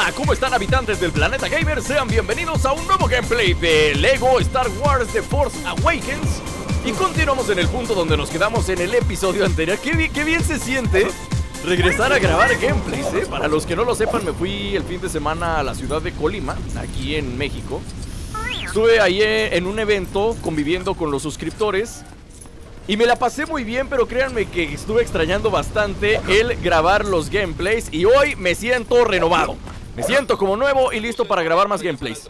Hola, ¿cómo están, habitantes del planeta gamer? Sean bienvenidos a un nuevo gameplay de LEGO Star Wars The Force Awakens. Y continuamos en el punto donde nos quedamos en el episodio anterior. Qué bien se siente regresar a grabar gameplays, ¿eh? Para los que no lo sepan, me fui el fin de semana a la ciudad de Colima, aquí en México. Estuve ahí en un evento conviviendo con los suscriptores y me la pasé muy bien, pero créanme que estuve extrañando bastante el grabar los gameplays. Y hoy me siento renovado, me siento como nuevo y listo para grabar más gameplays.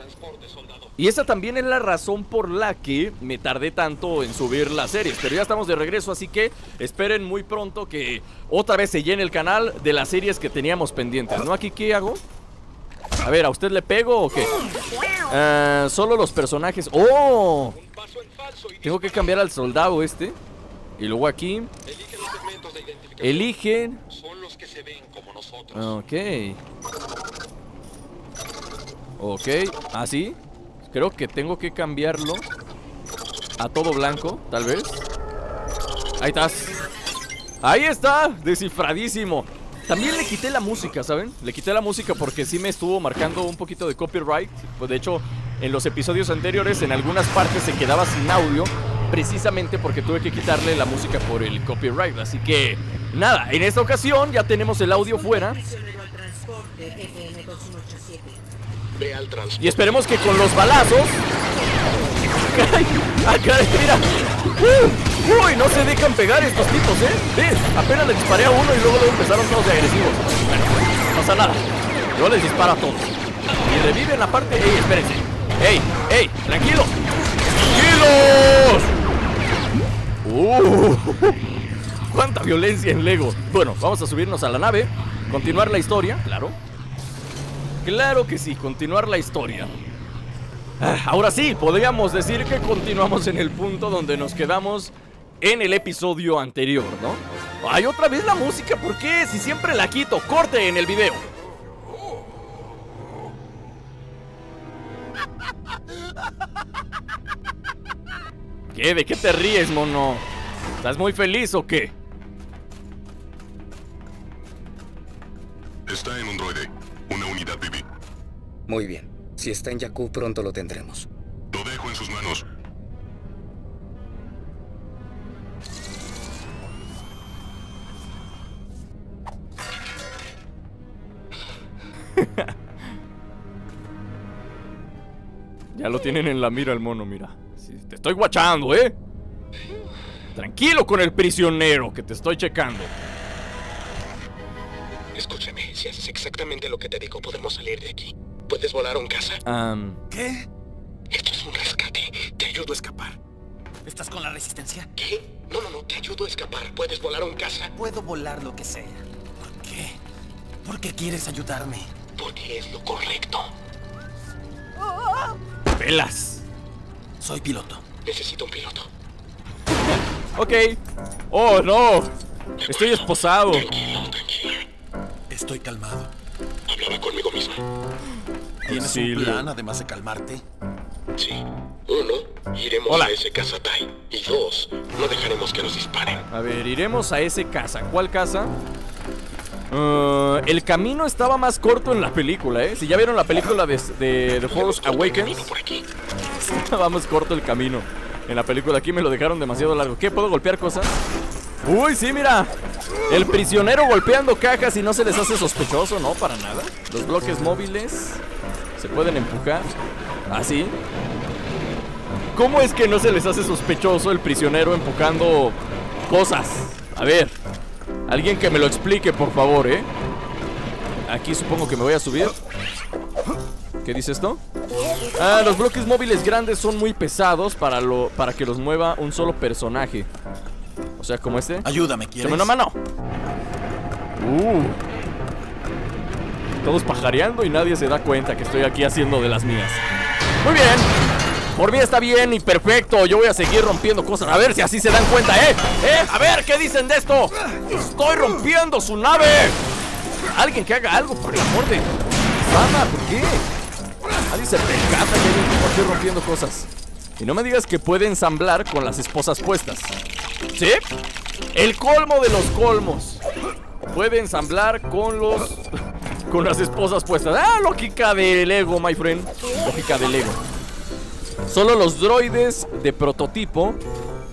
Y esa también es la razón por la que me tardé tanto en subir las series. Pero ya estamos de regreso, así que esperen muy pronto que otra vez se llene el canal de las series que teníamos pendientes, ¿no? ¿Aquí qué hago? A ver, ¿a usted le pego o qué? Solo los personajes. ¡Oh! Tengo que cambiar al soldado este. Y luego aquí eligen. Ok. Ok, así. Creo que tengo que cambiarlo a todo blanco, tal vez. Ahí estás. Ahí está, descifradísimo. También le quité la música, ¿saben? Le quité la música porque sí me estuvo marcando un poquito de copyright. Pues de hecho, en los episodios anteriores en algunas partes se quedaba sin audio, precisamente porque tuve que quitarle la música por el copyright. Así que, nada, en esta ocasión ya tenemos el audio fuera. Y esperemos que con los balazos... ¡Caray! ¡Ah, caray! ¡Mira! ¡Uy! No se dejan pegar estos tipos, ¿eh? ¿Ves? Apenas les disparé a uno y luego empezaron todos de agresivos. Bueno, no pasa nada. Yo les disparo a todos. Y reviven la parte... ¡Ey, espérense! ¡Ey! ¡Ey! ¡Tranquilos! ¡Tranquilos! ¡Cuánta violencia en LEGO! Bueno, vamos a subirnos a la nave. Continuar la historia, claro. Claro que sí, continuar la historia. Ahora sí, podríamos decir que continuamos en el punto donde nos quedamos en el episodio anterior, ¿no? ¡Ay, otra vez la música! ¿Por qué? Si siempre la quito. ¡Corte en el video! ¿Qué? ¿De qué te ríes, mono? ¿Estás muy feliz o qué? Está en un droide. Una unidad BB. Muy bien. Si está en Jakku, pronto lo tendremos. Lo dejo en sus manos. Ya lo tienen en la mira el mono, mira. Sí, te estoy guachando, ¿eh? Tranquilo con el prisionero, que te estoy checando. Escúchame, si haces exactamente lo que te digo, podemos salir de aquí. ¿Puedes volar a un caza? ¿Qué? Esto es un rescate. Te ayudo a escapar. ¿Estás con la resistencia? ¿Qué? No, te ayudo a escapar. ¿Puedes volar a un caza? Puedo volar lo que sea. ¿Por qué? ¿Por qué quieres ayudarme? Porque es lo correcto. ¡Pelas! Soy piloto. Necesito un piloto. Ok. Oh, no. Estoy esposado. Estoy calmado. Hablaba conmigo misma. ¿Tienes un plan además de calmarte? Sí. 1, iremos a ese cazatai. Y 2, no dejaremos que nos disparen. A ver, iremos a ese casa. ¿Cuál casa? El camino estaba más corto en la película, ¿eh? Si ya vieron la película de The Force Awakens, estaba más corto el camino. En la película aquí me lo dejaron demasiado largo. ¿Qué? ¿Puedo golpear cosas? ¡Uy, sí, mira! El prisionero golpeando cajas y no se les hace sospechoso, ¿no? Para nada. Los bloques móviles se pueden empujar. Así. ¿Cómo es que no se les hace sospechoso el prisionero empujando cosas? A ver, alguien que me lo explique, por favor, ¿eh? Aquí supongo que me voy a subir. ¿Qué dice esto? Ah, los bloques móviles grandes son muy pesados para que los mueva un solo personaje. O sea, como este. Ayúdame, ¿quieres? ¡Dame una mano! Todos pajareando y nadie se da cuenta que estoy aquí haciendo de las mías. Muy bien. Por mí está bien y perfecto. Yo voy a seguir rompiendo cosas. A ver si así se dan cuenta, ¿eh? A ver, ¿qué dicen de esto? ¡Estoy rompiendo su nave! Alguien que haga algo, por el amor de... ¡Sama! ¿Por qué? Nadie se percata que hay un tipo aquí rompiendo cosas. Y no me digas que puede ensamblar con las esposas puestas. ¿Sí? El colmo de los colmos. Puede ensamblar con los... Con las esposas puestas. Ah, lógica de Lego, my friend. Lógica de Lego. Solo los droides de prototipo.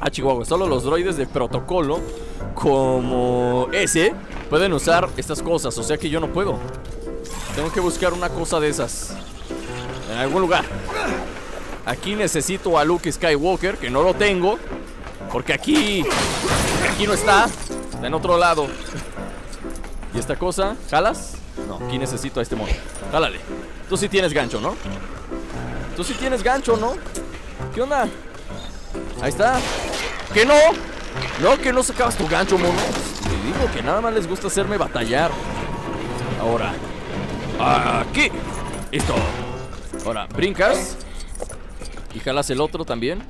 Ah, chihuahua. Solo los droides de protocolo como ese pueden usar estas cosas. O sea que yo no puedo. Tengo que buscar una cosa de esas en algún lugar. Aquí necesito a Luke Skywalker, que no lo tengo, porque aquí no está. Está en otro lado. ¿Y esta cosa? ¿Jalas? No, aquí necesito a este mono. Jálale. Tú sí tienes gancho, ¿no? Tú sí tienes gancho, ¿no? ¿Qué onda? Ahí está. ¿Que no? No, que no sacabas tu gancho, mono. Te digo que nada más les gusta hacerme batallar. Ahora aquí. Listo. Ahora, brincas y jalas el otro también.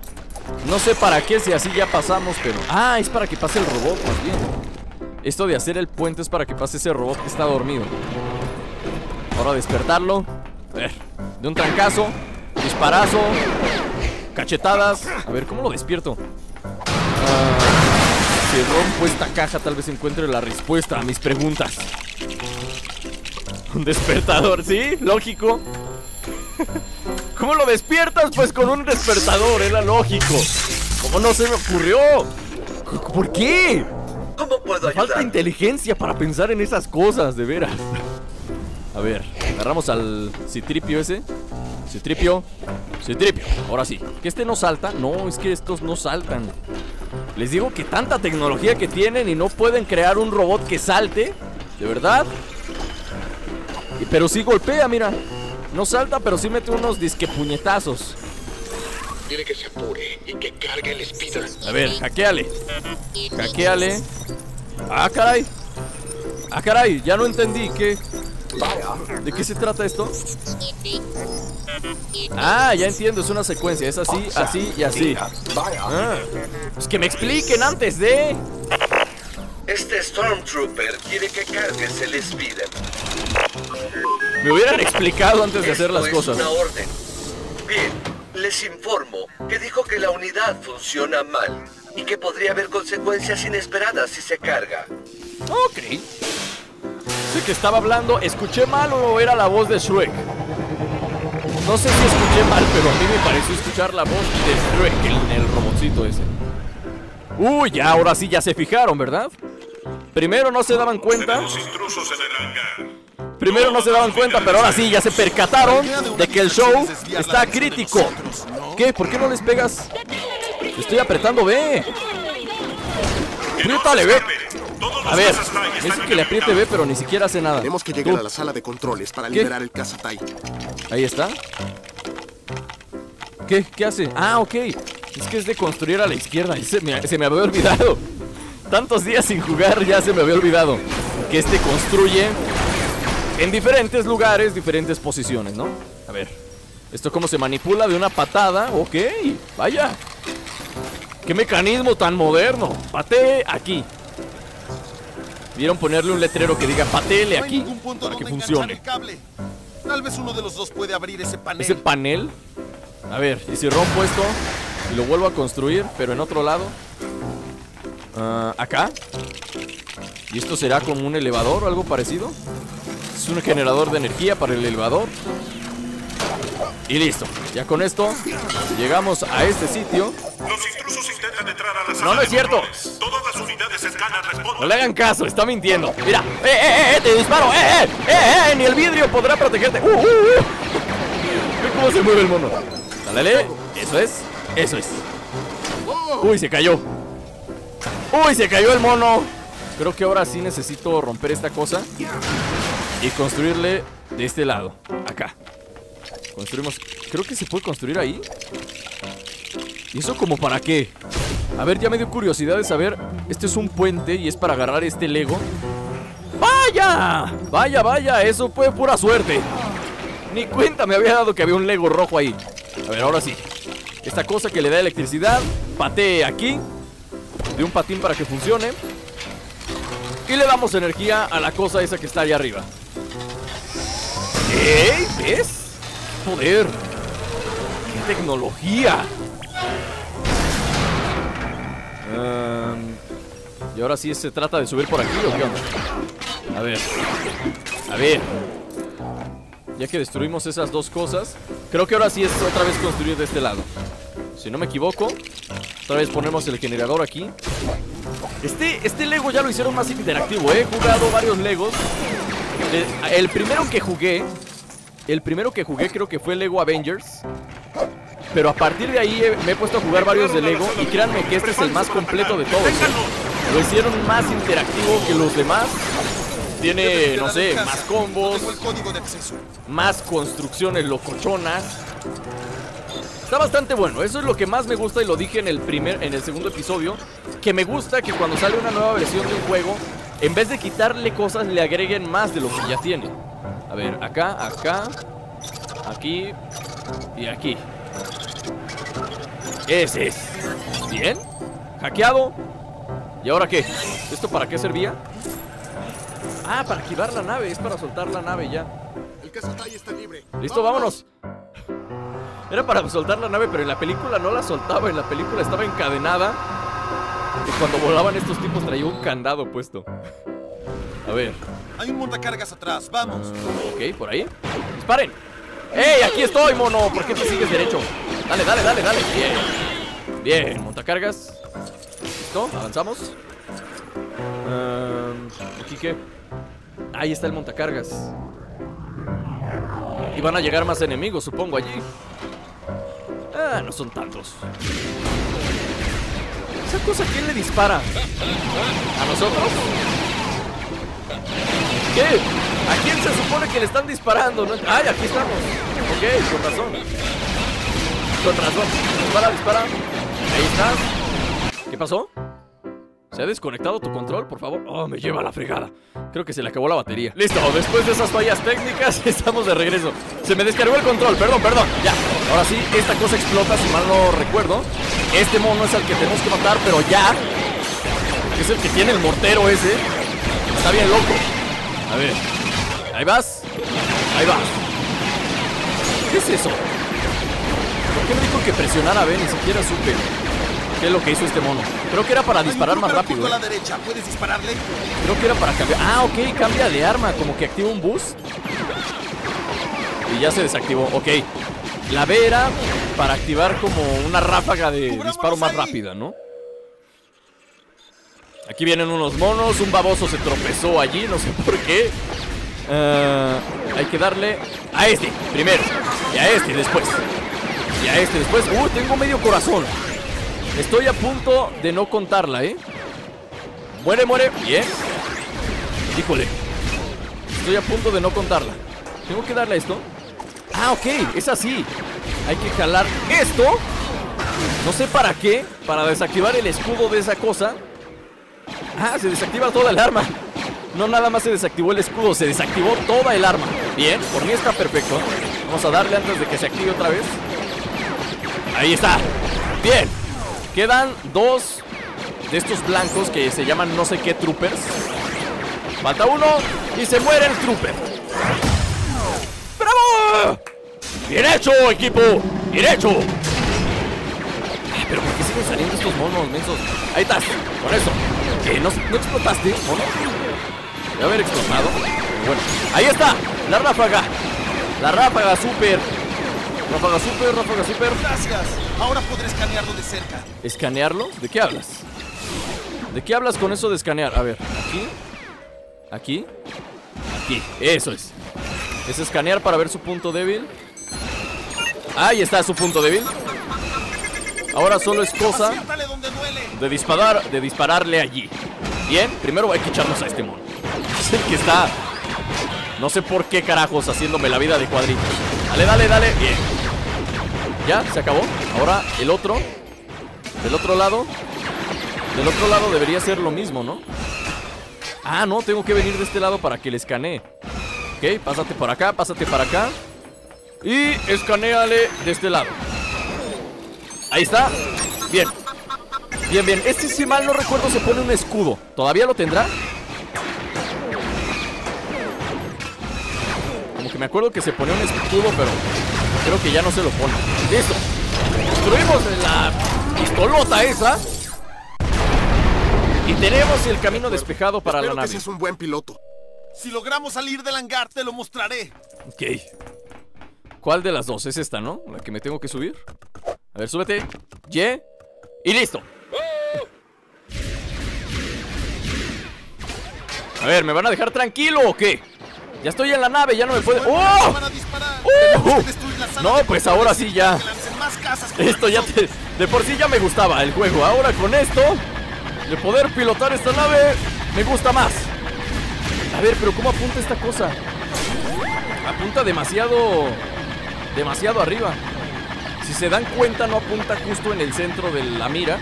No sé para qué, si así ya pasamos, pero... Ah, es para que pase el robot, más bien. Esto de hacer el puente es para que pase ese robot que está dormido. Ahora despertarlo. A ver, de un trancazo. Disparazo. Cachetadas. A ver, ¿cómo lo despierto? Si rompo esta caja, tal vez encuentre la respuesta a mis preguntas. Un despertador, ¿sí? Lógico. ¿Cómo lo despiertas? Pues con un despertador, era lógico. ¿Cómo no se me ocurrió? ¿Por qué? ¿Cómo puedo ayudar? Falta inteligencia para pensar en esas cosas, de veras. A ver, agarramos al C-3PO ese. C-3PO. C-3PO. Ahora sí. Que este no salta. No, es que estos no saltan. Les digo que tanta tecnología que tienen y no pueden crear un robot que salte. ¿De verdad? Pero sí golpea, mira. No salta, pero sí mete unos disque puñetazos. Dile que se apure y que cargue el speeder. A ver, hackeale. Hackeale. Ah, caray. Ah, caray, ya no entendí. ¿Qué? ¿De qué se trata esto? Ah, ya entiendo, es una secuencia. Es así, así y así. Ah, pues que me expliquen antes de... Este Stormtrooper quiere que cargues el speeder. Me hubieran explicado antes de hacer las cosas. Una orden. Bien, les informo que dijo que la unidad funciona mal y que podría haber consecuencias inesperadas si se carga. Ok. Sé que estaba hablando, ¿escuché mal o era la voz de Shrek? No sé si escuché mal, pero a mí me pareció escuchar la voz de Shrek en el robotcito ese. Uy, ya, ahora sí ya se fijaron, ¿verdad? Primero no se daban cuenta. Primero no se daban cuenta, pero ahora sí ya se percataron de que el show está crítico. ¿Qué? ¿Por qué no les pegas? Estoy apretando B. Apriétale B. A ver, es que le apriete B, pero ni siquiera hace nada. Tenemos que llegar a la sala de controles para liberar el Cazatai. Ahí está. ¿Qué? ¿Qué hace? Ah, ok. Es que es de construir a la izquierda. Se me había olvidado. Tantos días sin jugar ya se me había olvidado que este construye en diferentes lugares, diferentes posiciones, ¿no? A ver, esto como se manipula de una patada. Ok, vaya. Qué mecanismo tan moderno. Patee aquí. Vieron ponerle un letrero que diga pateele aquí para que funcione. Tal vez uno de los dos puede abrir ese panel. ¿Ese panel? A ver, y si rompo esto y lo vuelvo a construir, pero en otro lado. Acá. ¿Y esto será como un elevador o algo parecido? Es un generador de energía para el elevador. Y listo. Ya con esto llegamos a este sitio. Los intrusos intentan entrar a la sala. No, no es cierto. Todas las unidades escanan, responden. No le hagan caso, está mintiendo. Mira, te disparo. Ni el vidrio podrá protegerte. Ve cómo se mueve el mono. Dale. Eso es. Eso es. Uy, se cayó. Uy, se cayó el mono. Creo que ahora sí necesito romper esta cosa y construirle de este lado. Acá construimos. Creo que se puede construir ahí. ¿Y eso como para qué? A ver, ya me dio curiosidad de saber. Este es un puente y es para agarrar este Lego. ¡Vaya! Vaya, vaya, eso fue pura suerte. Ni cuenta me había dado que había un Lego rojo ahí. A ver, ahora sí. Esta cosa que le da electricidad. Patee aquí. De un patín para que funcione. Y le damos energía a la cosa esa que está allá arriba. ¡Ey! ¿Ves? ¡Poder! ¡Qué tecnología! ¿Y ahora sí se trata de subir por aquí o qué onda? A ver. A ver. Ya que destruimos esas dos cosas, creo que ahora sí es otra vez construir de este lado. Si no me equivoco, otra vez ponemos el generador aquí. Este Lego ya lo hicieron más interactivo, ¿eh? He jugado varios Legos. El primero que jugué creo que fue Lego Avengers. Pero a partir de ahí me he puesto a jugar varios de Lego. Y créanme que este es el más completo de todos, ¿eh? Lo hicieron más interactivo que los demás. Tiene, no sé, más combos, más construcciones locochonas. Está bastante bueno, eso es lo que más me gusta. Y lo dije en el segundo episodio, que me gusta que cuando sale una nueva versión de un juego, en vez de quitarle cosas, le agreguen más de lo que ya tiene. A ver, acá, acá, aquí y aquí. Ese es. Bien, hackeado. ¿Y ahora qué? ¿Esto para qué servía? Ah, para activar la nave, es para soltar la nave ya. El cazatalle está libre. Listo, vámonos. Era para soltar la nave, pero en la película no la soltaba. En la película estaba encadenada. Y cuando volaban estos tipos traía un candado puesto. A ver. Hay un montacargas atrás, vamos. Ok, por ahí. ¡Disparen! ¡Ey, aquí estoy, mono! ¿Por qué te sigues derecho? Dale, dale, dale, dale. Bien. Bien, montacargas. Listo, avanzamos. ¿Aquí qué? Ahí está el montacargas. Y van a llegar más enemigos, supongo, allí. Ah, no son tantos. ¿Esa cosa a quién le dispara? ¿A nosotros? ¿Qué? ¿A quién se supone que le están disparando? ¿No? ¡Ay, aquí estamos! Ok, con razón. Con razón. Dispara, dispara. Ahí estás. ¿Qué pasó? ¿Se ha desconectado tu control, por favor? Oh, me lleva la fregada. Creo que se le acabó la batería. Listo, después de esas fallas técnicas estamos de regreso. Se me descargó el control, perdón. Ya, ahora sí, esta cosa explota, si mal no recuerdo. Este mono es al que tenemos que matar, pero ya. Es el que tiene el mortero ese. Está bien loco. A ver, ahí vas. Ahí vas. ¿Qué es eso? ¿Por qué me dijo que presionara? Ni siquiera supe. ¿Qué es lo que hizo este mono? Creo que era para disparar más rápido, ¿eh? ¿Puedes dispararle? Creo que era para cambiar. Ah, ok, cambia de arma. Como que activa un boost. Y ya se desactivó. Ok. La B era para activar como una ráfaga de disparo más rápida, ¿no? Aquí vienen unos monos. Un baboso se tropezó allí. No sé por qué. Hay que darle a este primero. Y a este después. Y a este después. Uy, tengo medio corazón. Estoy a punto de no contarla, ¿eh? Muere, muere. Bien. Híjole. Estoy a punto de no contarla. ¿Tengo que darle a esto? Ah, ok. Es así. Hay que jalar esto. No sé para qué. Para desactivar el escudo de esa cosa. Ah, se desactiva toda el arma. No, nada más se desactivó el escudo. Se desactivó toda el arma. Bien. Por mí está perfecto. Vamos a darle antes de que se active otra vez. Ahí está. Bien. Quedan dos de estos blancos que se llaman no sé qué troopers. Falta uno y se muere el trooper. ¡Bravo! ¡Bien hecho, equipo! ¡Bien hecho! Ay, pero ¿por qué siguen saliendo estos monos mensos? Ahí estás, con eso. ¿Qué? ¿No explotaste, mono? Debe haber explotado. Bueno, ahí está, la ráfaga. La ráfaga super. Ráfaga super, ráfaga super. Gracias, ahora podré escanearlo de cerca. ¿Escanearlo? ¿De qué hablas? ¿De qué hablas con eso de escanear? A ver, aquí. Aquí. Aquí, eso es. Es escanear para ver su punto débil. Ahí está su punto débil. Ahora solo es cosa de dispararle allí. Bien, primero hay que echarnos a este mono. Es el que está, no sé por qué carajos, haciéndome la vida de cuadritos. Dale, dale, dale, bien. Ya, se acabó. Ahora el otro. Del otro lado. Del otro lado debería ser lo mismo, ¿no? Ah, no, tengo que venir de este lado para que le escanee. Ok, pásate por acá, pásate para acá. Y escanéale de este lado. Ahí está. Bien. Bien, bien. Este, si mal no recuerdo, se pone un escudo. ¿Todavía lo tendrá? Como que me acuerdo que se pone un escudo, pero... creo que ya no se lo pone. Listo. Destruimos la pistolota esa. Y tenemos el camino despejado para la nave. Espero que seas un buen piloto. Si logramos salir del hangar, te lo mostraré. Ok. ¿Cuál de las dos? Es esta, ¿no? La que me tengo que subir. A ver, súbete. Yeah. Y listo. A ver, ¿me van a dejar tranquilo o qué? Ya estoy en la nave, ya no me puede... ¡Oh! No, pues ahora sí ya. Esto ya te... De por sí ya me gustaba el juego. Ahora con esto, de poder pilotar esta nave, me gusta más. A ver, pero ¿cómo apunta esta cosa? Apunta demasiado... demasiado arriba. Si se dan cuenta, no apunta justo en el centro de la mira,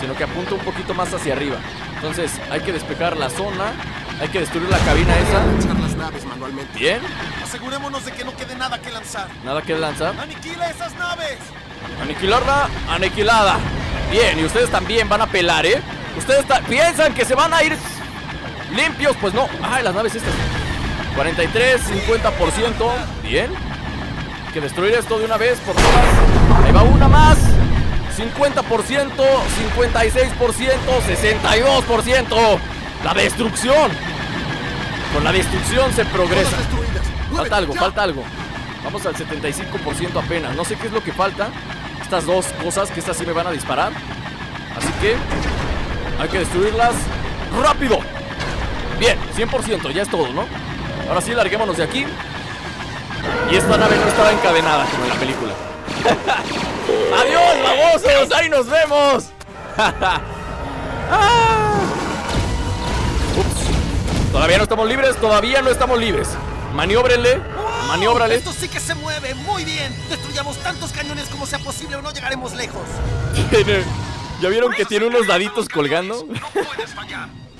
sino que apunta un poquito más hacia arriba. Entonces, hay que despejar la zona. Hay que destruir la cabina esa. Las naves manualmente. Bien. Asegurémonos de que no quede nada que lanzar. Nada que lanzar. Aniquila esas naves. Aniquilarla, aniquilada. Bien, y ustedes también van a pelar, ¿eh? Ustedes piensan que se van a ir limpios, pues no. Ay, las naves estas. 43, 50%. Bien. Hay que destruir esto de una vez por todas. Ahí va una más. 50%, 56%, 62%. La destrucción. Con la destrucción se progresa. Falta algo, falta algo. Vamos al 75% apenas. No sé qué es lo que falta. Estas dos cosas, que estas sí me van a disparar. Así que hay que destruirlas rápido. Bien, 100%, ya es todo, ¿no? Ahora sí, larguémonos de aquí. Y esta nave no estaba encadenada como en la película. ¡Adiós, babosos! ¡Ahí nos vemos! ¡Ah! Todavía no estamos libres, todavía no estamos libres. Manióbrenle, manióbrale. Esto sí que se mueve, muy bien. Destruyamos tantos cañones como sea posible o no llegaremos lejos. ¿Ya vieron que tiene unos daditos colgando?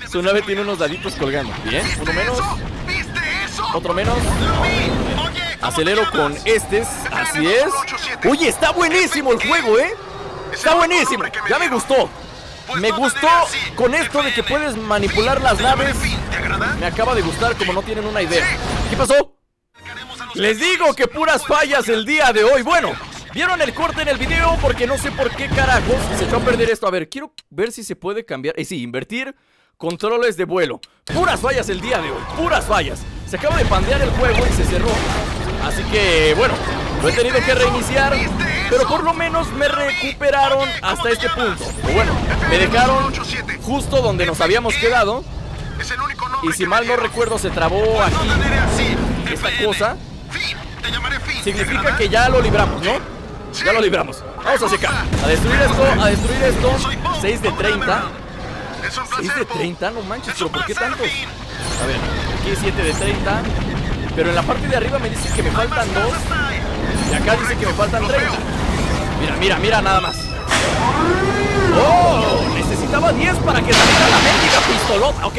Su nave tiene unos daditos colgando. Bien, uno menos. Otro menos. Acelero con estes, así es. Oye, está buenísimo el juego, ¿eh? Está buenísimo, ya me gustó. Me gustó con esto de que puedes manipular las naves. Me acaba de gustar como no tienen una idea. ¿Qué pasó? Les digo que puras fallas el día de hoy. Bueno, vieron el corte en el video porque no sé por qué carajos se echó a perder esto. A ver, quiero ver si se puede cambiar. Sí, invertir controles de vuelo. Puras fallas el día de hoy, puras fallas. Se acaba de pandear el juego y se cerró. Así que, bueno, lo he tenido que reiniciar. Pero por lo menos me recuperaron hasta este punto. O bueno, me dejaron justo donde nos habíamos quedado. Y si mal no recuerdo, se trabó aquí esta cosa. Significa que ya lo libramos, ¿no? Ya lo libramos. Vamos a secar. A destruir esto, a destruir esto. 6 de 30. 6 de 30, no manches, pero ¿por qué tantos? A ver, aquí 7 de 30. Pero en la parte de arriba me dicen que me faltan 2. Y acá dice que me faltan 3. Mira, mira, mira nada más. ¡Oh! Necesitaba 10 para que saliera la mendiga pistolota. Ok,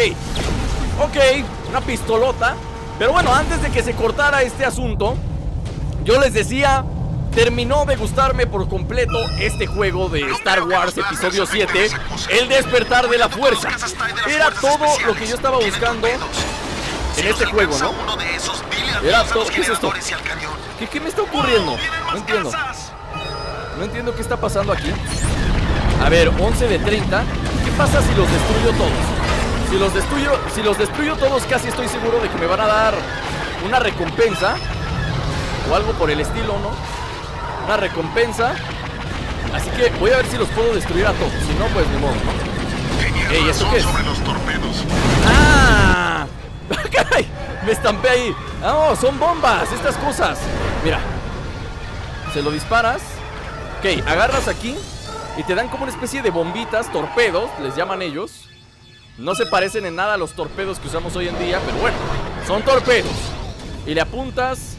ok, una pistolota. Pero bueno, antes de que se cortara este asunto, yo les decía, terminó de gustarme por completo este juego de Star Wars Episodio 7, El Despertar de la Fuerza. Era todo lo que yo estaba buscando en este juego, ¿no? Era todo. ¿Qué es esto? ¿Qué me está ocurriendo? No entiendo. No entiendo qué está pasando aquí. A ver, 11 de 30. ¿Qué pasa si los destruyo todos? Si los destruyo todos, casi estoy seguro de que me van a dar una recompensa o algo por el estilo, ¿no? Una recompensa. Así que voy a ver si los puedo destruir a todos. Si no, pues ni modo, ¿no? Ey, ¿esto qué es? ¡Ah! ¡Caray! Me estampé ahí. ¡Oh, son bombas! Estas cosas. Mira, se lo disparas. Ok, agarras aquí y te dan como una especie de bombitas, torpedos, les llaman ellos. No se parecen en nada a los torpedos que usamos hoy en día, pero bueno, son torpedos. Y le apuntas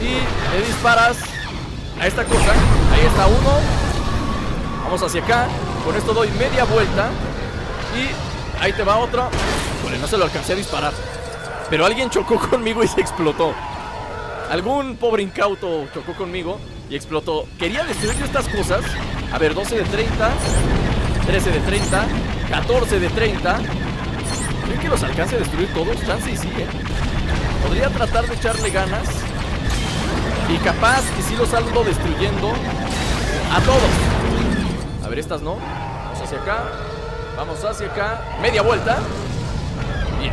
y le disparas a esta cosa. Ahí está uno. Vamos hacia acá. Con esto doy media vuelta. Y ahí te va otro. Bueno, no se lo alcancé a disparar, pero alguien chocó conmigo y se explotó. Algún pobre incauto chocó conmigo y explotó. Quería destruir yo estas cosas. A ver, 12 de 30, 13 de 30, 14 de 30. ¿Creen que los alcance a destruir todos? Chance y sí, ¿eh? Podría tratar de echarle ganas. Y capaz que sí los salgo destruyendo a todos. A ver, estas no. Vamos hacia acá. Vamos hacia acá. Media vuelta. Bien.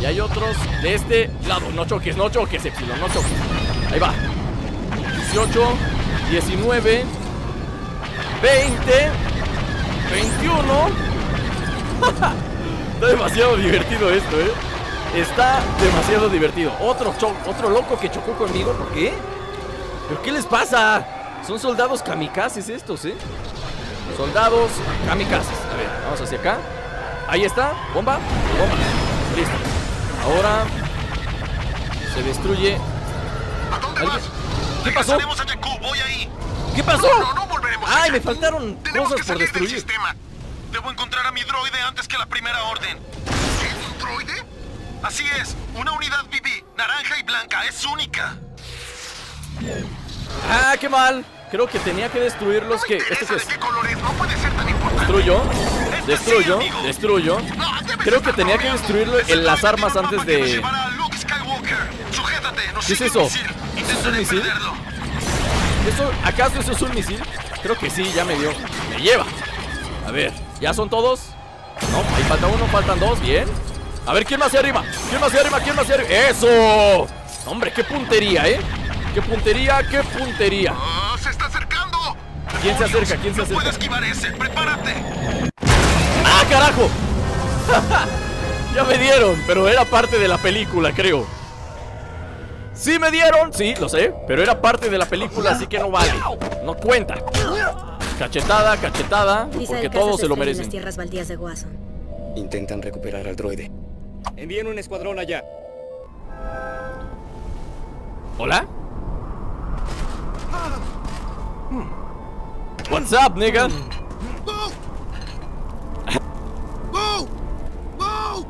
Y hay otros de este lado. No choques, no choques, Epsilon, no choques. Ahí va. 18, 19, 20, 21. Está demasiado divertido esto, ¿eh? Está demasiado divertido. Otro loco que chocó conmigo. ¿Por qué? ¿Pero qué les pasa? Son soldados kamikazes estos, ¿eh? Soldados kamikazes. A ver, vamos hacia acá. Ahí está, bomba, bomba. Listo. Ahora se destruye. ¿A dónde vas? ¿Qué pasó? Regresaremos a Jakku, voy ahí. ¿Qué pasó? No volveremos. Ay, me faltaron cosas por destruir. Sistema. Debo encontrar a mi droide antes que la primera orden. ¿Es un droide? Así es, una unidad BB, naranja y blanca, es única. Ah, qué mal. Creo que tenía que destruirlos. ¿Qué? ¿Esto es? No puede ser tan importante. Destruyo, destruyo, destruyo. Creo que tenía que destruirlo en las armas antes de... ¿Qué es eso? ¿Es un misil? ¿Eso, acaso eso es un misil? Creo que sí, ya me dio. Me lleva. A ver, ¿ya son todos? No, ahí falta uno, faltan dos, bien. A ver, ¿quién más hacia arriba? ¿Quién más hacia arriba? ¿Quién más hacia arriba? ¡Eso! Hombre, qué puntería, ¿eh? ¡Qué puntería, qué puntería! Oh, ¡se está acercando! ¿Quién se acerca? ¿Quién se acerca? ¡No puedo esquivar ese! ¡Prepárate! ¡Ah, carajo! Ya me dieron, pero era parte de la película, creo. ¡Sí me dieron! Sí, lo sé, pero era parte de la película, así que no vale. No cuenta. Cachetada, cachetada, porque todos se lo merecen. Las tierras baldías de Guaso. Intentan recuperar al droide. Envíen un escuadrón allá. ¿Hola? What's up, nigga? No. No. No.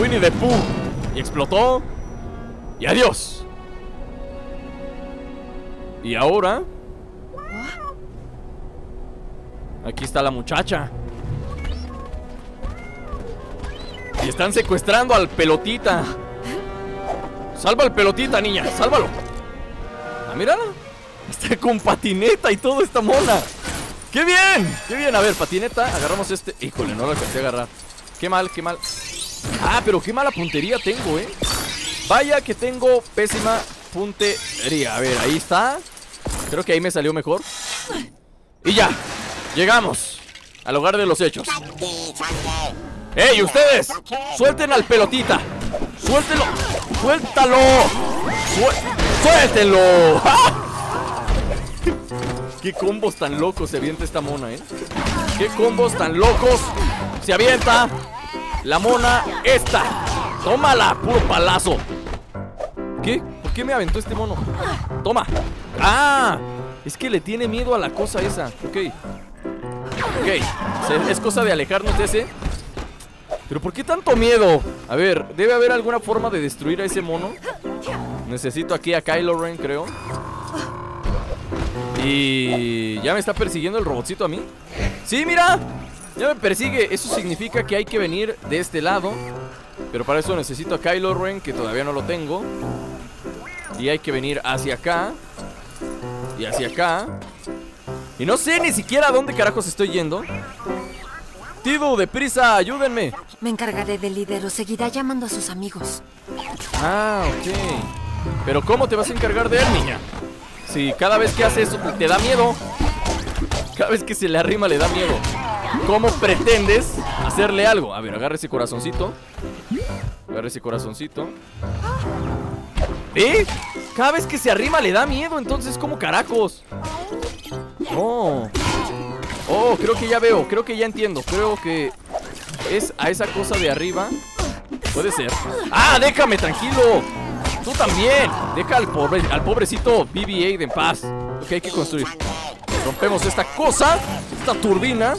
Winnie the Pooh. Y explotó. Y adiós. Y ahora aquí está la muchacha. Y están secuestrando al pelotita. Salva al pelotita, niña, sálvalo. Ah, mira, está con patineta y todo, esta mona. ¡Qué bien! ¡Qué bien! A ver, patineta, agarramos este. Híjole, no lo alcancé a agarrar. Qué mal, qué mal. Ah, pero qué mala puntería tengo, ¿eh? Vaya que tengo pésima puntería. A ver, ahí está. Creo que ahí me salió mejor. Y ya, llegamos al hogar de los hechos. ¡Ey, ustedes! ¡Suelten al pelotita! ¡Suéltelo! ¡Suéltalo! ¡Suéltenlo! ¡Ah! ¡Qué combos tan locos se avienta esta mona, eh! ¡Qué combos tan locos se avienta la mona esta! ¡Tómala, puro palazo! ¿Qué? ¿Por qué me aventó este mono? ¡Toma! ¡Ah! Es que le tiene miedo a la cosa esa. Ok. Ok. Es cosa de alejarnos de ese... ¿Pero por qué tanto miedo? A ver, debe haber alguna forma de destruir a ese mono. Necesito aquí a Kylo Ren, creo. Y... ¿ya me está persiguiendo el robotcito a mí? ¡Sí, mira! Ya me persigue. Eso significa que hay que venir de este lado. Pero para eso necesito a Kylo Ren, que todavía no lo tengo. Y hay que venir hacia acá. Y hacia acá. Y no sé ni siquiera a dónde carajos estoy yendo. Tido, deprisa, ayúdenme. Me encargaré del líder, o seguirá llamando a sus amigos. Ah, ok. Pero ¿cómo te vas a encargar de él, niña? Si cada vez que hace eso te da miedo. Cada vez que se le arrima le da miedo. ¿Cómo pretendes hacerle algo? A ver, agarra ese corazoncito. Agarra ese corazoncito. ¿Eh? Cada vez que se arrima le da miedo, entonces ¿cómo carajos? No. Oh, creo que ya veo, creo que ya entiendo. Creo que es a esa cosa de arriba. Puede ser. ¡Ah, déjame, tranquilo! Tú también, deja al pobrecito BB-8 en paz. Lo que hay que construir. Rompemos esta cosa, esta turbina.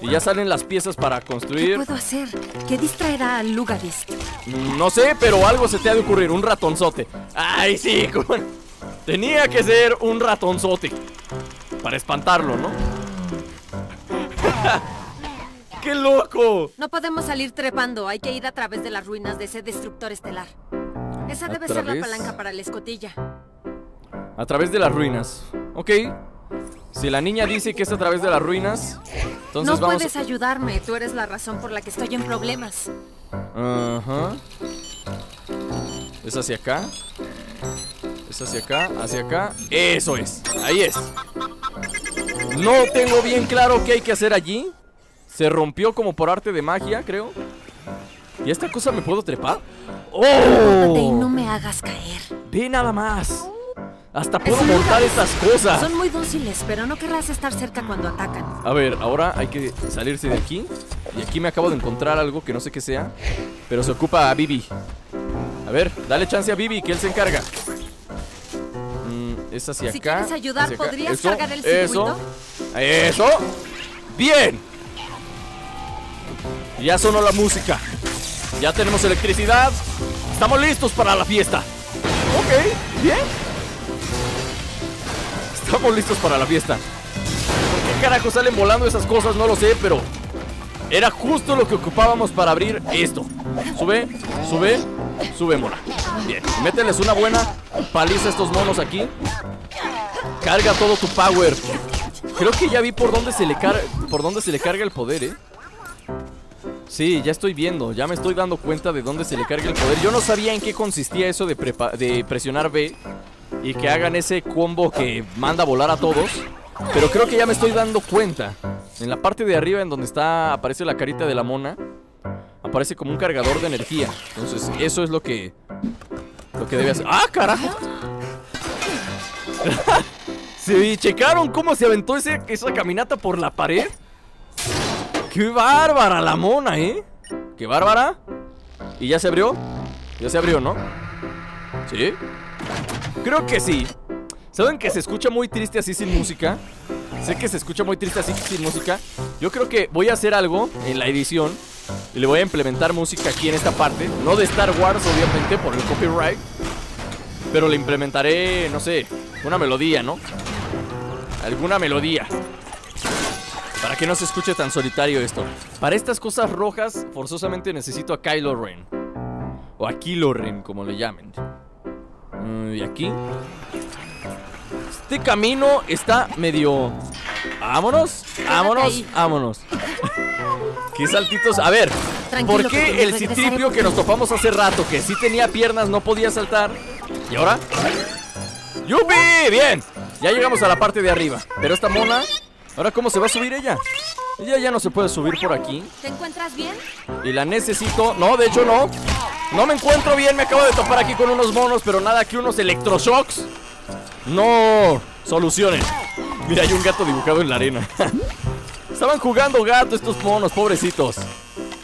Y ya salen las piezas para construir. ¿Qué puedo hacer? ¿Qué distraerá al Lugaris? No sé, pero algo se te ha de ocurrir. Un ratonzote. ¡Ay, sí! Tenía que ser un ratonzote para espantarlo, ¿no? ¡Qué loco! No podemos salir trepando. Hay que ir a través de las ruinas de ese destructor estelar. Esa debe ser la palanca para la escotilla. A través de las ruinas. Ok. Si la niña dice que es a través de las ruinas, entonces no vamos... puedes ayudarme. Tú eres la razón por la que estoy en problemas. Ajá. ¿Es hacia acá? ¿Es hacia acá? ¿Hacia acá? ¡Eso es! ¡Ahí es! No tengo bien claro qué hay que hacer allí. Se rompió como por arte de magia, creo. ¿Y esta cosa me puedo trepar? ¡Oh! Y no me hagas caer. Ve nada más. Hasta puedo montar estas cosas. Son muy dóciles, pero no querrás estar cerca cuando atacan. A ver, ahora hay que salirse de aquí. Y aquí me acabo de encontrar algo que no sé qué sea, pero se ocupa a Bibi. A ver, dale chance a Bibi, que él se encarga. Es hacia acá. Si quieres ayudar, ¿podrías cargar el circuito? Eso. ¡Bien! Ya sonó la música. Ya tenemos electricidad. Estamos listos para la fiesta. Ok, bien. Estamos listos para la fiesta. ¿Por qué carajo salen volando esas cosas? No lo sé, pero era justo lo que ocupábamos para abrir esto. Sube, sube, sube, mona. Bien, mételes una buena paliza a estos monos aquí. Carga todo tu power. Creo que ya vi por dónde se le carga el poder, ¿eh? Sí, ya estoy viendo, ya me estoy dando cuenta de dónde se le carga el poder. Yo no sabía en qué consistía eso de presionar B y que hagan ese combo que manda a volar a todos, pero creo que ya me estoy dando cuenta. En la parte de arriba, en donde está, aparece la carita de la mona, aparece como un cargador de energía. Entonces eso es lo que debe hacer. ¡Ah, carajo! ¿Se checaron cómo se aventó esa caminata por la pared? ¡Qué bárbara la mona, eh! ¡Qué bárbara! ¿Y ya se abrió? Ya se abrió, ¿no? ¿Sí? Creo que sí. ¿Saben que se escucha muy triste así sin música? Sé que se escucha muy triste así sin música. Yo creo que voy a hacer algo en la edición y le voy a implementar música aquí en esta parte. No de Star Wars, obviamente, por el copyright, pero le implementaré, no sé, una melodía, ¿no? Alguna melodía, para que no se escuche tan solitario esto. Para estas cosas rojas, forzosamente necesito a Kylo Ren, o a Kylo Ren, como le llamen. Y aquí este camino está medio... ¡Vámonos! ¡Vámonos! ¡Vámonos! ¡Qué saltitos! A ver, ¿por qué el C-3PO que nos topamos hace rato, que sí tenía piernas, no podía saltar? ¿Y ahora? ¡Yupi! ¡Bien! Ya llegamos a la parte de arriba. Pero esta mona... ¿Ahora cómo se va a subir ella? Ella ya no se puede subir por aquí. ¿Te encuentras bien? Y la necesito... No, de hecho no. No me encuentro bien. Me acabo de topar aquí con unos monos, pero nada, que unos electroshocks. No. Soluciones. Mira, hay un gato dibujado en la arena. Estaban jugando gato estos monos, pobrecitos.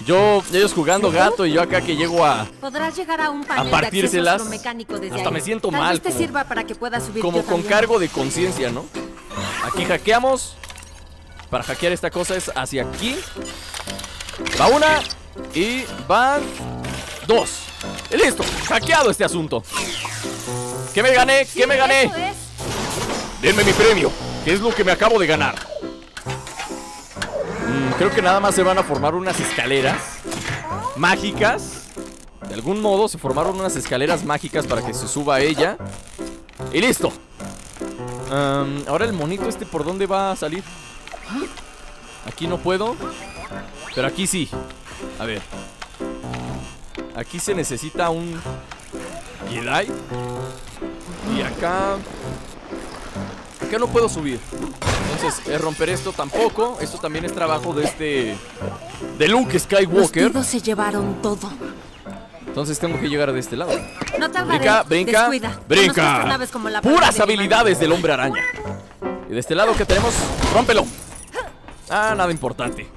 Ellos jugando gato y yo acá que llego a... Podrás llegar a un panel a partírselas. De hasta ahí. Me siento tal mal. Te sirva para que puedas subir como con cargo de conciencia, ¿no? Aquí hackeamos. Para hackear esta cosa es hacia aquí. Va una y van dos. Y listo, hackeado este asunto. ¿Qué me gané? ¿Qué me gané? Denme mi premio, que es lo que me acabo de ganar. Creo que nada más se van a formar unas escaleras mágicas. De algún modo se formaron unas escaleras mágicas para que se suba ella. Y listo. Ahora el monito este, ¿por dónde va a salir? Aquí no puedo, pero aquí sí. A ver, aquí se necesita un Jedi. Y acá... acá no puedo subir. Entonces, romper esto tampoco. Esto también es trabajo de de Luke Skywalker. Los tíos se llevaron todo. Entonces tengo que llegar de este lado. No tardaré. Brinca, brinca, descuida. Brinca. Puras habilidades del hombre araña. Y de este lado que tenemos, rómpelo. Ah, nada importante.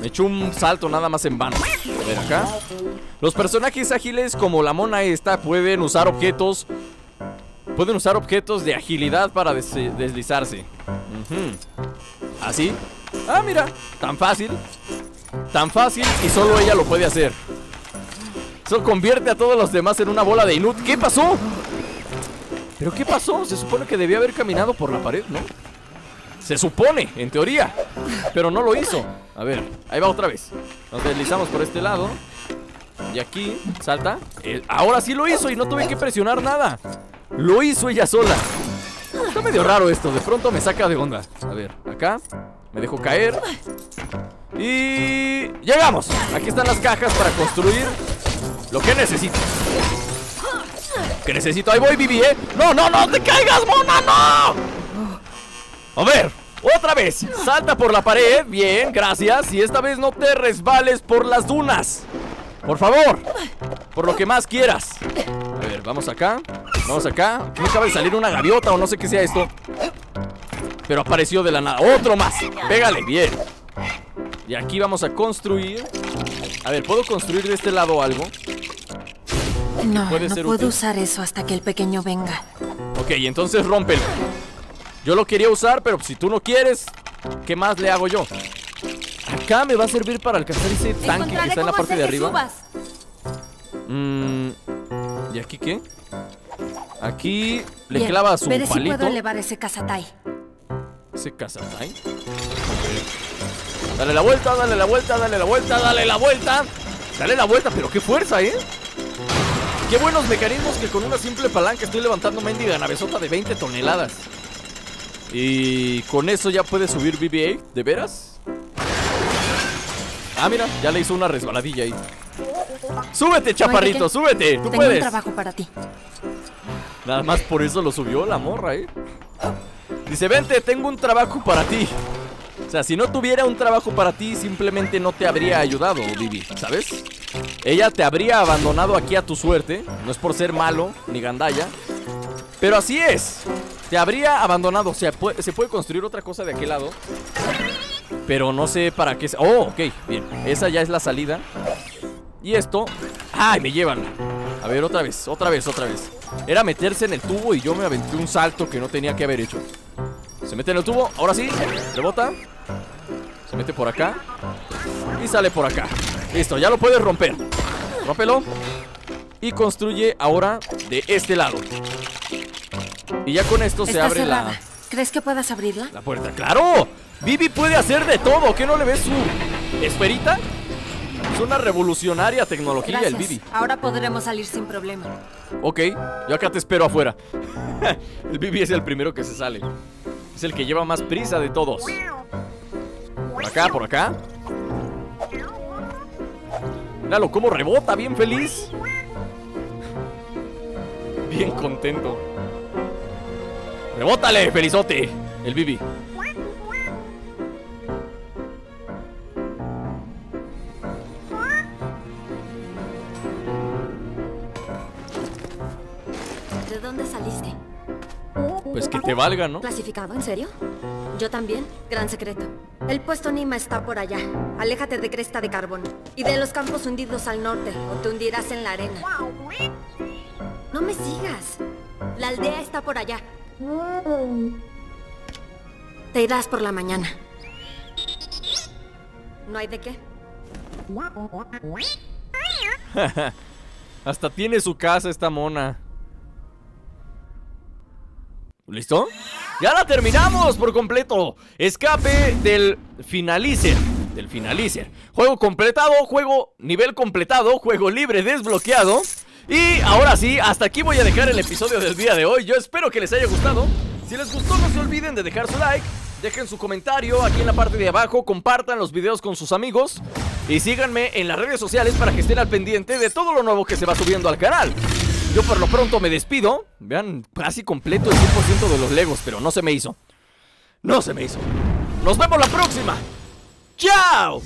Me echó un salto nada más en vano. A ver acá. Los personajes ágiles como la mona esta pueden usar objetos. Pueden usar objetos de agilidad para deslizarse. Así. Ah, mira, tan fácil. Tan fácil, y solo ella lo puede hacer. Eso convierte a todos los demás en una bola de inútil. ¿Qué pasó? ¿Pero qué pasó? Se supone que debía haber caminado por la pared, ¿no? Se supone, en teoría, pero no lo hizo. A ver, ahí va otra vez. Nos deslizamos por este lado. Y aquí, salta. Ahora sí lo hizo y no tuve que presionar nada. Lo hizo ella sola. Está medio raro esto, de pronto me saca de onda. A ver, acá, me dejo caer. Y... llegamos. Aquí están las cajas para construir lo que necesito. ¿Qué necesito? Ahí voy, BB, ¿eh? ¡No, no, no! ¡Te caigas, mona! ¡No! A ver, otra vez. Salta por la pared, bien, gracias. Y esta vez no te resbales por las dunas, por favor. Por lo que más quieras. A ver, vamos acá. Vamos acá. Aquí me acaba de salir una gaviota o no sé qué sea esto, pero apareció de la nada. ¡Otro más! Pégale, bien. Y aquí vamos a construir. A ver, ¿puedo construir de este lado algo? No, no puedo usar eso hasta que el pequeño venga. Ok, entonces rómpelo. Yo lo quería usar, pero si tú no quieres, ¿qué más le hago yo? Acá me va a servir para alcanzar ese tanque que está en la parte de arriba. ¿Y aquí qué? Aquí le clava su palito. Veré si puedo elevar ese cazatay. ¿Ese cazatay? Dale la vuelta, dale la vuelta, dale la vuelta, dale la vuelta. Dale la vuelta, pero qué fuerza, ¿eh? Qué buenos mecanismos que con una simple palanca estoy levantando mendiga navezota de 20 toneladas. Y con eso ya puede subir BB-8, ¿de veras? Ah, mira, ya le hizo una resbaladilla ahí. ¡Súbete, chaparrito! Oye, ¡súbete! ¡Tú puedes! Tengo un trabajo para ti. Nada más por eso lo subió la morra, ¿eh? Dice, vente, tengo un trabajo para ti. O sea, si no tuviera un trabajo para ti, simplemente no te habría ayudado, Vivi, ¿sabes? Ella te habría abandonado aquí a tu suerte. No es por ser malo, ni gandalla, pero así es. Te habría abandonado. O sea, se puede construir otra cosa de aquel lado, pero no sé para qué. Oh, ok, bien, esa ya es la salida. Y esto... ¡ay, me llevan! A ver, otra vez, otra vez, otra vez. Era meterse en el tubo y yo me aventé un salto que no tenía que haber hecho. Se mete en el tubo, ahora sí, rebota. Se mete por acá y sale por acá. Listo, ya lo puedes romper. Rómpelo. Y construye ahora de este lado. Y ya con esto se abre la... ¿Crees que puedas abrirla? La puerta, ¡claro! Vivi puede hacer de todo. ¿Qué no le ves su esferita? Es una revolucionaria tecnología. Gracias. El Vivi. Ahora podremos salir sin problema. Ok, yo acá te espero afuera. El Vivi es el primero que se sale. Es el que lleva más prisa de todos. Por acá, por acá. Míralo, cómo rebota, bien feliz. Bien contento. ¡Rebótale, felizote! El Bibi. ¿De dónde saliste? Pues que te valga, ¿no? ¿Clasificado? ¿En serio? Yo también. Gran secreto. El puesto Nima está por allá. Aléjate de Cresta de Carbón y de los campos hundidos al norte, o te hundirás en la arena. No me sigas. La aldea está por allá. Te irás por la mañana. No hay de qué. Hasta tiene su casa esta mona. ¿Listo? ¡Ya la terminamos por completo! Escape del Finalizer. Del Finalizer. Juego completado, juego nivel completado, juego libre desbloqueado. Y ahora sí, hasta aquí voy a dejar el episodio del día de hoy. Yo espero que les haya gustado. Si les gustó, no se olviden de dejar su like. Dejen su comentario aquí en la parte de abajo. Compartan los videos con sus amigos. Y síganme en las redes sociales para que estén al pendiente de todo lo nuevo que se va subiendo al canal. Yo por lo pronto me despido. Vean, casi completo el 100% de los Legos, pero no se me hizo. No se me hizo. Nos vemos la próxima. ¡Chao!